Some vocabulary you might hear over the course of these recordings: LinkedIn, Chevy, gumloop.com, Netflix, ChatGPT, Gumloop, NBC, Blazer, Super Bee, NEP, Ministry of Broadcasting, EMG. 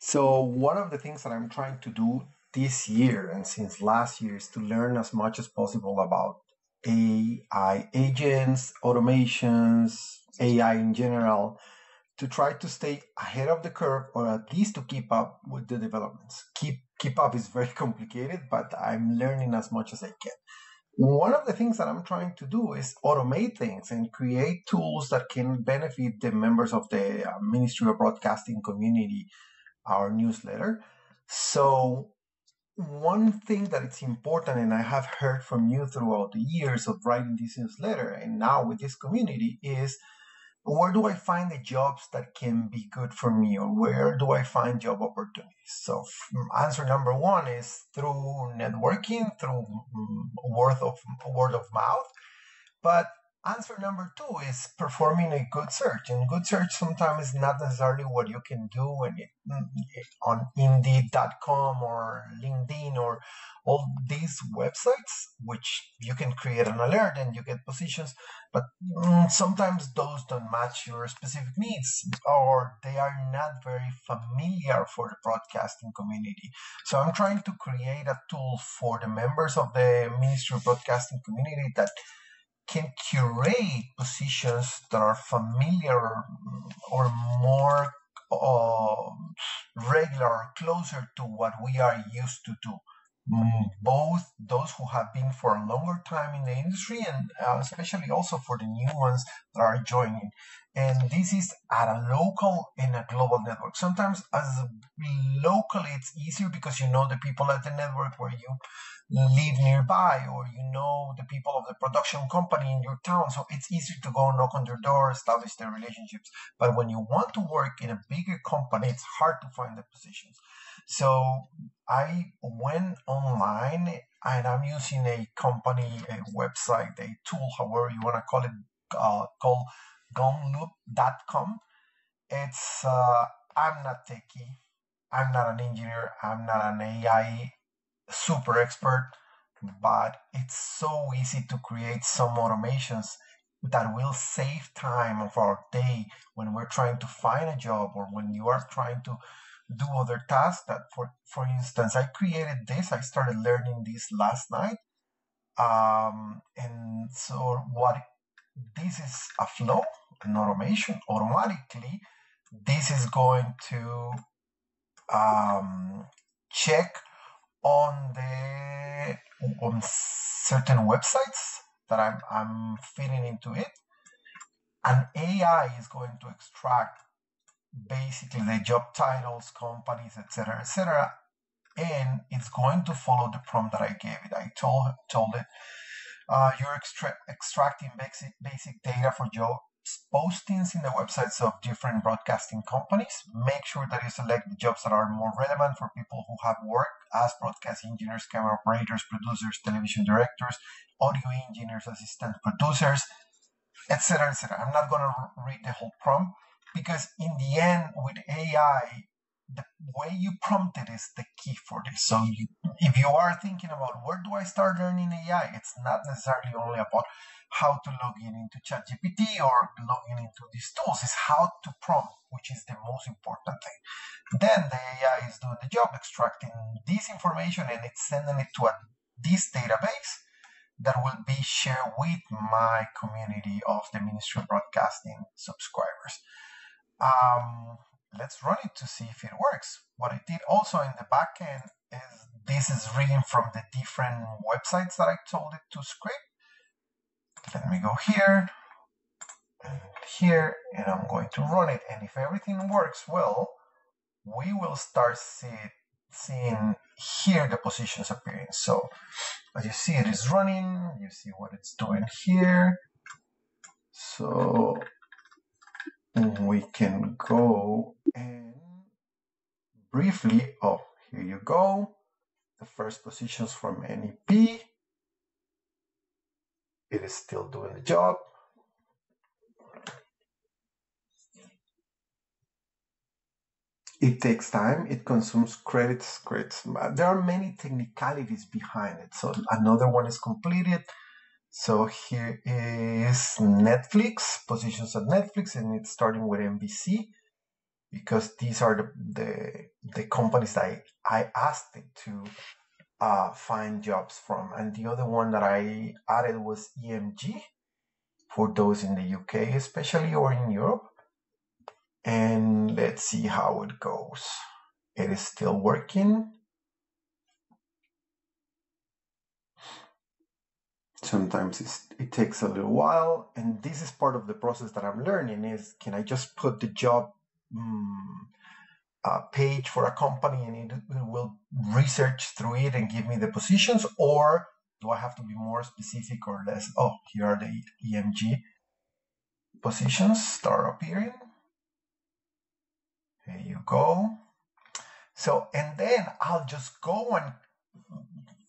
So one of the things that I'm trying to do this year and since last year is to learn as much as possible about AI agents, automations, AI in general, to try to stay ahead of the curve, or at least to keep up with the developments. Keep up is very complicated, but I'm learning as much as I can. One of the things that I'm trying to do is automate things and create tools that can benefit the members of the Ministry of Broadcasting community, our newsletter. So one thing that it's important, and I have heard from you throughout the years of writing this newsletter and now with this community, is where do I find the jobs that can be good for me, or where do I find job opportunities? So answer number one is through networking, through word of mouth. But answer number two is performing a good search. And good search sometimes is not necessarily what you can do on Indeed.com or LinkedIn or all these websites, which you can create an alert and you get positions, but sometimes those don't match your specific needs, or they are not very familiar for the broadcasting community. So I'm trying to create a tool for the members of the Ministry of Broadcasting community that can curate positions that are familiar or more regular, closer to what we are used to do. Both those who have been for a longer time in the industry, and especially also for the new ones that are joining. And this is at a local and a global network. Sometimes as locally it's easier because you know the people at the network where you live nearby, or you know the people of the production company in your town. So it's easier to go knock on their door, establish their relationships. But when you want to work in a bigger company, it's hard to find the positions. So I went online and I'm using a company, a website, a tool, however you want to call it, called gumloop.com. It's, I'm not techie. I'm not an engineer. I'm not an AI super expert, but it's so easy to create some automations that will save time of our day when we're trying to find a job, or when you are trying to do other tasks. That for instance, I created this, I started learning this last night. And so what this is, a flow, an automation. Automatically, this is going to check on certain websites that I'm feeding into it. And AI is going to extract basically the job titles, companies, etc., etc., and it's going to follow the prompt that I gave it. I told it, you're extracting basic data for jobs postings in the websites of different broadcasting companies. Make sure that you select the jobs that are more relevant for people who have worked as broadcast engineers, camera operators, producers, television directors, audio engineers, assistant producers, etc., etc. I'm not going to read the whole prompt, because in the end, with AI, the way you prompt it is the key for this. So if you are thinking about where do I start learning AI, it's not necessarily only about how to log in into ChatGPT or logging into these tools. It's how to prompt, which is the most important thing. Then the AI is doing the job, extracting this information, and it's sending it to this database that will be shared with my community of the Ministry of Broadcasting subscribers. Let's run it to see if it works. What I did also in the back end is this is reading from the different websites that I told it to script. Let me go here and here, and I'm going to run it. And if everything works well, we will start seeing here the positions appearing. So as you see, it is running. You see what it's doing here. So we can go and briefly, oh, here you go. The first positions from NEP. It is still doing the job. It takes time. It consumes credits. There are many technicalities behind it. So another one is completed. So here is Netflix, positions at Netflix, and it's starting with NBC, because these are the the companies I asked it to find jobs from. And the other one that I added was EMG, for those in the UK especially, or in Europe. And let's see how it goes. It is still working. Sometimes it takes a little while, and this is part of the process that I'm learning is, can I just put the job page for a company and it will research through it and give me the positions, or do I have to be more specific or less? Oh, here are the EMG positions start appearing. There you go. So, and then I'll just go and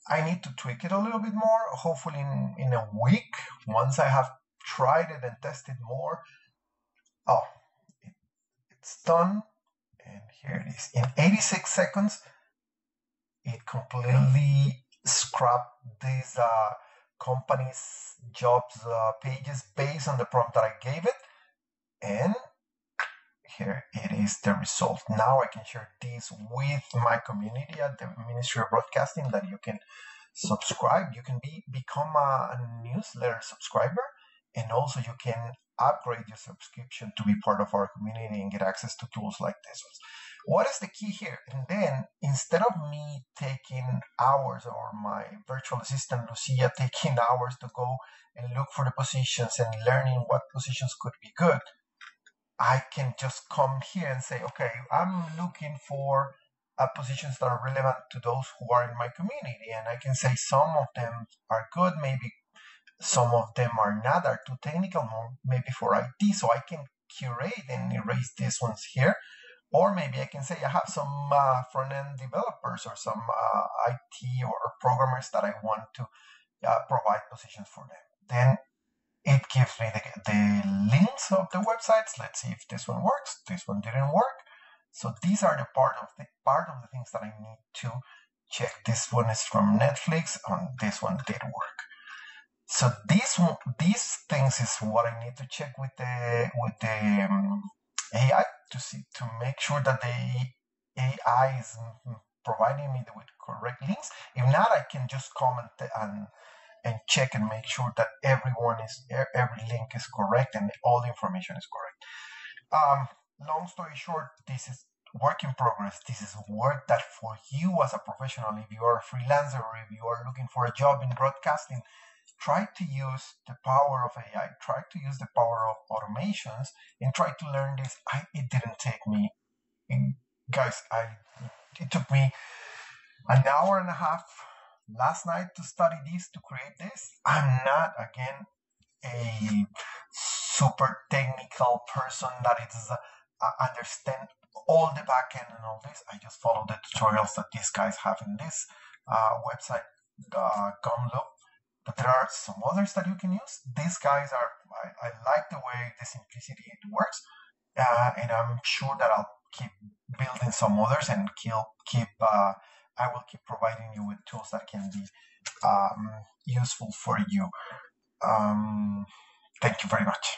I need to tweak it a little bit more, hopefully in a week, once I have tried it and tested more. Oh, it's done. And here it is. In 86 seconds, it completely scrapped these companies' jobs pages based on the prompt that I gave it. And here it is, the result. Now I can share this with my community at the Ministry of Broadcasting, that you can subscribe. You can become a newsletter subscriber, and also you can upgrade your subscription to be part of our community and get access to tools like this. What is the key here? And then, instead of me taking hours, or my virtual assistant Lucia taking hours to go and look for the positions and learning what positions could be good, I can just come here and say, okay, I'm looking for positions that are relevant to those who are in my community. And I can say some of them are good, maybe some of them are not, are too technical, maybe for IT. So I can curate and erase these ones here. Or maybe I can say I have some front-end developers or some IT or programmers that I want to provide positions for them. Then it gives me the links of the websites. Let's see if this one works. This one didn't work. So these are the part of the things that I need to check. This one is from Netflix, and this one did work. So these things is what I need to check with the AI to make sure that the AI is providing me with correct links. If not, I can just comment and check and make sure that every link is correct and all the information is correct. Long story short, this is work in progress. This is work that for you as a professional, if you are a freelancer or if you are looking for a job in broadcasting, try to use the power of AI, try to use the power of automations, and try to learn this. It didn't take me, guys, it took me an hour and a half last night to study this, to create this. I'm not, again, a super technical person that understand all the backend and all this. I just follow the tutorials that these guys have in this website, Gumloop. But there are some others that you can use. These guys are, I like the way the simplicity it works. And I'm sure that I'll keep building some others and I will keep providing you with tools that can be useful for you. Thank you very much.